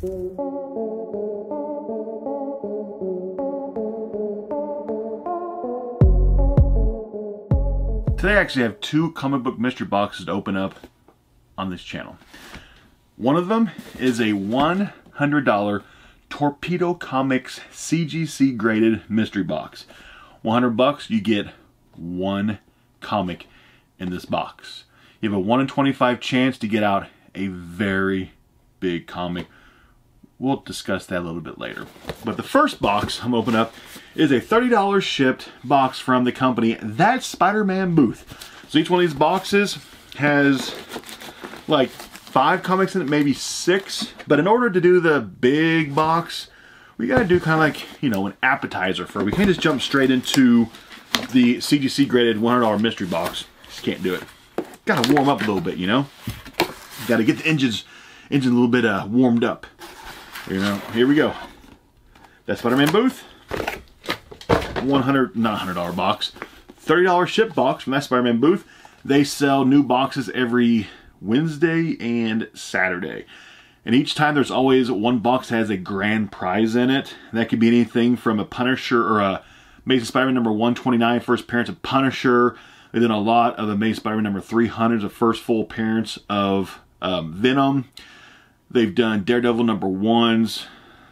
Today I actually have two comic book mystery boxes to open up on this channel. One of them is a $100 Torpedo Comics CGC graded mystery box. 100 bucks, you get one comic in this box. You have a 1 in 25 chance to get out a very big comic. We'll discuss that a little bit later. But the first box I'm opening up is a $30 shipped box from the company That's Spider-Man Booth. So each one of these boxes has like 5 comics in it, maybe 6. But in order to do the big box, we gotta do kind of like, you know, an appetizer for it. We can't just jump straight into the CGC graded $100 mystery box. Just can't do it. Gotta warm up a little bit, you know? Gotta get the engine a little bit warmed up. You know, here we go. That's Spider-Man Booth. not $100 box. $30 ship box from That Spider-Man Booth. They sell new boxes every Wednesday and Saturday. And each time there's always one box that has a grand prize in it. That could be anything from a Punisher or a Amazing Spider-Man number 129, first appearance of Punisher. And then a lot of Amazing Spider-Man number 300, the first full appearance of Venom. They've done Daredevil number 1s.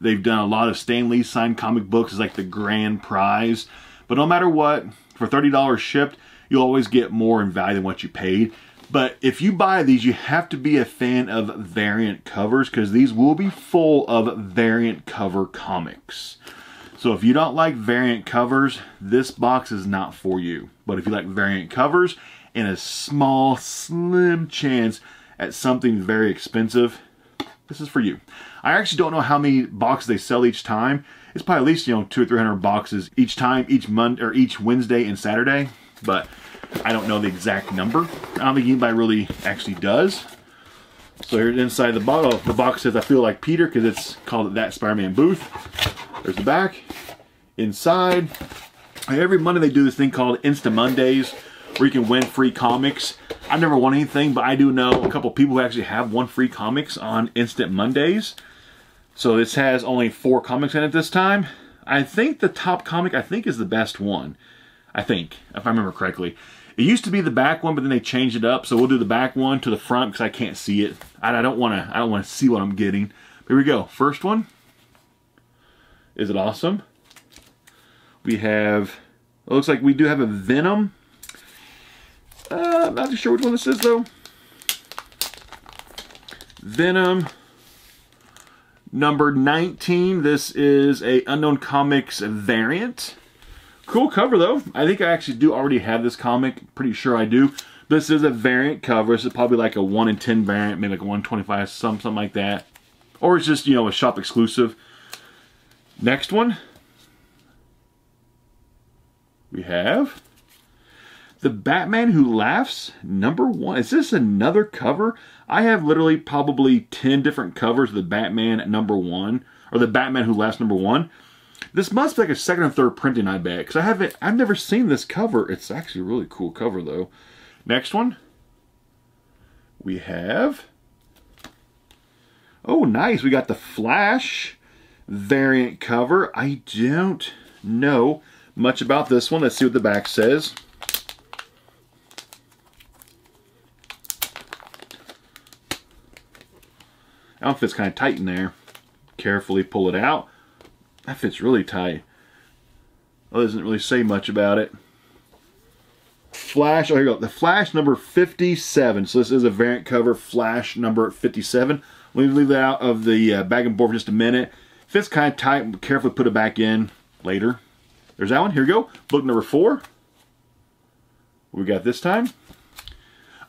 They've done a lot of Stan Lee signed comic books as like the grand prize. But no matter what, for $30 shipped, you'll always get more in value than what you paid. But if you buy these, you have to be a fan of variant covers because these will be full of variant cover comics. So if you don't like variant covers, this box is not for you. But if you like variant covers and a small, slim chance at something very expensive, this is for you. I actually don't know how many boxes they sell each time. It's probably at least, you know, 200 or 300 boxes each time, each Monday or each Wednesday and Saturday. But I don't know the exact number. I don't think anybody really actually does. So here's inside the bottle. The box says "I feel like Peter" because it's called That Spider-Man Booth. There's the back. Inside, every Monday they do this thing called Insta Mondays, where you can win free comics. I've never won anything, but I do know a couple people who actually have won free comics on Instant Mondays. So this has only 4 comics in it this time. I think the top comic, I think, is the best one. I think, if I remember correctly. It used to be the back one, but then they changed it up. So we'll do the back one to the front because I can't see it. I don't want to see what I'm getting. Here we go. First one. Is it awesome? We have, it looks like we do have a Venom. I'm not too sure which one this is though. Venom number 19. This is a Unknown Comics variant. Cool cover though. I think I actually do already have this comic. Pretty sure I do. This is a variant cover. This is probably like a 1 in 10 variant, maybe like a 125, something like that. Or it's just, you know, a shop exclusive. Next one. We have The Batman Who Laughs, number 1. Is this another cover? I have literally probably 10 different covers of the Batman number 1, or the Batman Who Laughs number 1. This must be like a second or third printing, I bet, because I've never seen this cover. It's actually a really cool cover, though. Next one. We have, oh, nice. We got the Flash variant cover. I don't know much about this one. Let's see what the back says. That fits kind of tight in there. Carefully pull it out. That fits really tight. Well, it doesn't really say much about it. Flash, oh, here we go. The Flash number 57. So this is a variant cover, Flash number 57. We'll leave that out of the bag and board for just a minute. Fits kind of tight. Carefully put it back in later. There's that one. Here we go. Book number 4. What we got this time?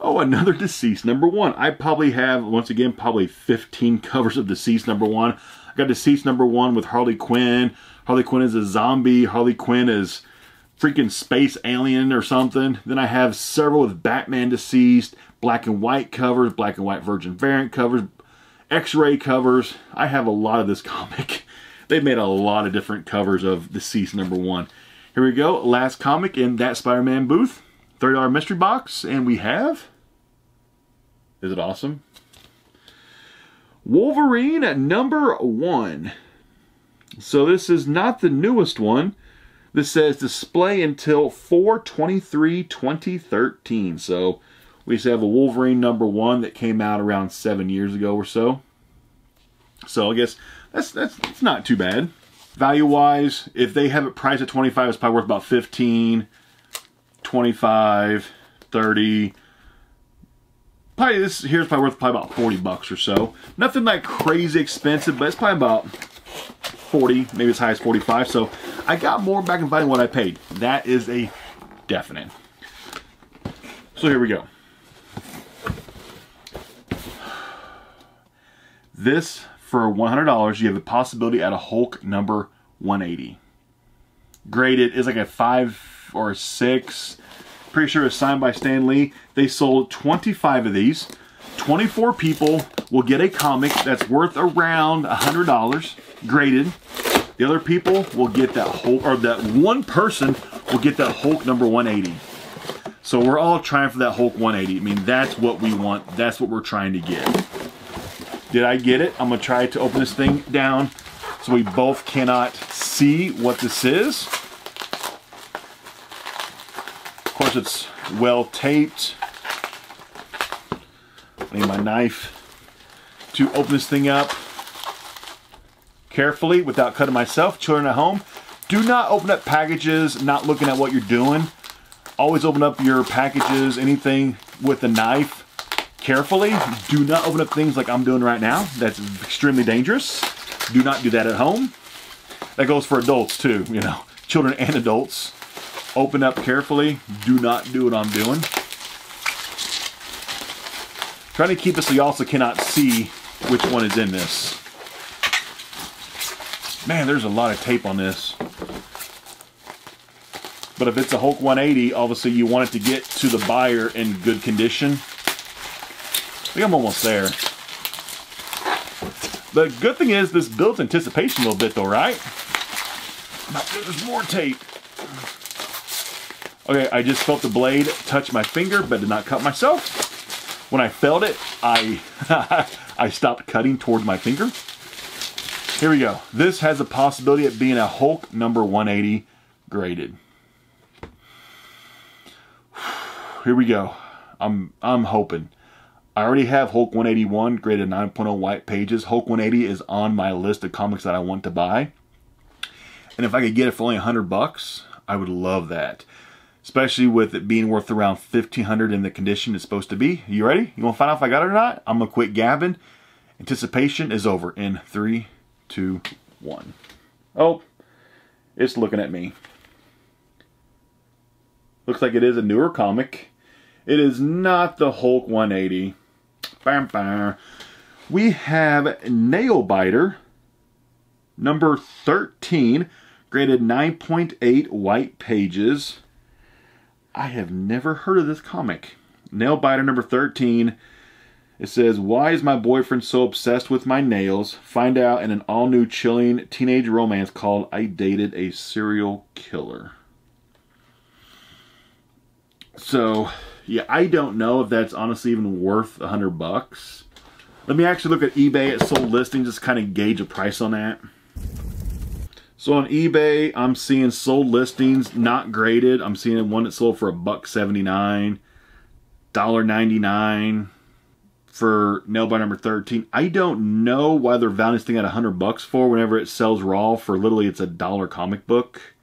Oh, another Deceased number 1. I probably have, once again, probably 15 covers of Deceased number 1. I got Deceased number 1 with Harley Quinn. Harley Quinn is a zombie. Harley Quinn is freaking space alien or something. Then I have several with Batman Deceased, black and white covers, black and white Virgin variant covers, X-ray covers. I have a lot of this comic. They've made a lot of different covers of Deceased number 1. Here we go. Last comic in That Spider-Man Booth. $30 mystery box, and we have, is it awesome? Wolverine at number 1. So this is not the newest one. This says display until 4/23/2013. So we used to have a Wolverine number 1 that came out around 7 years ago or so. So I guess that's not too bad. Value-wise, if they have it priced at 25, it's probably worth about 15, 25, 30. Probably this here's probably worth probably about 40 bucks or so. Nothing like crazy expensive, but it's probably about 40, maybe as high as 45. So I got more back in buying what I paid. That is a definite. So here we go. This for $100, you have the possibility at a Hulk number 180. Graded is like a 5 or 6. Pretty sure it's signed by Stan Lee. They sold 25 of these. 24 people will get a comic that's worth around $100 graded. The other people will get that Hulk, or that one person will get that Hulk number 180. So we're all trying for that Hulk 180. I mean, that's what we want. That's what we're trying to get. Did I get it? I'm gonna try to open this thing down so we both cannot see what this is. Of course, it's well taped. I need my knife to open this thing up carefully without cutting myself. Children at home, do not open up packages not looking at what you're doing. Always open up your packages, anything with a knife, carefully. Do not open up things like I'm doing right now. That's extremely dangerous. Do not do that at home. That goes for adults too, you know, children and adults. Open up carefully. Do not do what I'm doing. Trying to keep it so you also cannot see which one is in this. Man, there's a lot of tape on this. But if it's a Hulk 180, obviously you want it to get to the buyer in good condition. I think I'm almost there. The good thing is this builds anticipation a little bit though, right? There's more tape. Okay, I just felt the blade touch my finger, but did not cut myself. When I felt it, I stopped cutting towards my finger. Here we go. This has a possibility of being a Hulk number 180 graded. Here we go. I'm hoping. I already have Hulk 181 graded 9.0 white pages. Hulk 180 is on my list of comics that I want to buy. And if I could get it for only $100, I would love that. Especially with it being worth around $1,500 in the condition it's supposed to be. You ready? You want to find out if I got it or not? I'm going to quit gabbing. Anticipation is over in 3, 2, 1. Oh, it's looking at me. Looks like it is a newer comic. It is not the Hulk 180. Bam, bam. We have Nailbiter, number 13, graded 9.8 white pages. I have never heard of this comic. Nailbiter number 13. It says, why is my boyfriend so obsessed with my nails? Find out in an all-new chilling teenage romance called I Dated a Serial Killer. So, yeah, I don't know if that's honestly even worth $100. Let me actually look at eBay at sold listings, just kind of gauge a price on that. So on eBay, I'm seeing sold listings, not graded. I'm seeing one that sold for $1.79, $1.99 for Nailbiter number 13. I don't know why they're valuing this thing at $100 for whenever it sells raw for literally it's $1 comic book.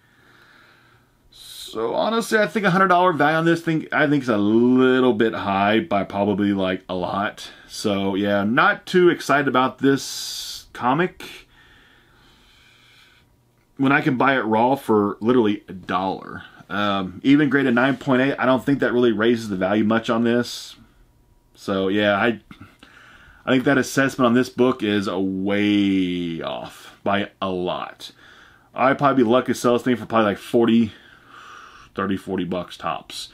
So honestly, I think $100 value on this thing, I think it's a little bit high by probably like a lot. So yeah, I'm not too excited about this comic. When I can buy it raw for literally $1. Even graded 9.8, I don't think that really raises the value much on this. So yeah, I think that assessment on this book is way off by a lot. I'd probably be lucky to sell this thing for probably like 40 bucks tops.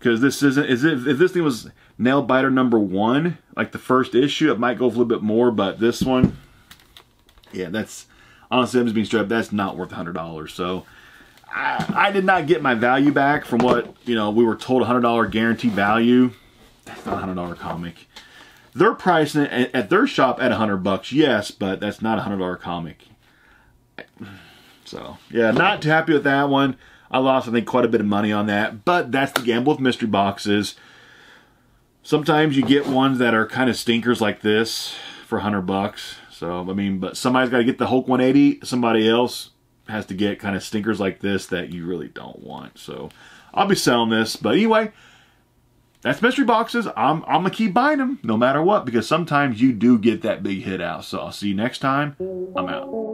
Because this isn't, if this thing was Nailbiter number 1, like the first issue, it might go for a little bit more, but this one, yeah, that's, honestly, I'm just being straight up, that's not worth $100. So I did not get my value back from what, you know, we were told $100 guaranteed value. That's not a $100 comic. They're pricing it at their shop at $100, yes, but that's not a $100 comic. So, yeah, not too happy with that one. I lost, I think, quite a bit of money on that, but that's the gamble with mystery boxes. Sometimes you get ones that are kind of stinkers like this for $100. So, I mean, but somebody's got to get the Hulk 180. Somebody else has to get kind of stinkers like this that you really don't want. So, I'll be selling this. But anyway, that's mystery boxes. I'm going to keep buying them no matter what, because sometimes you do get that big hit out. So, I'll see you next time. I'm out.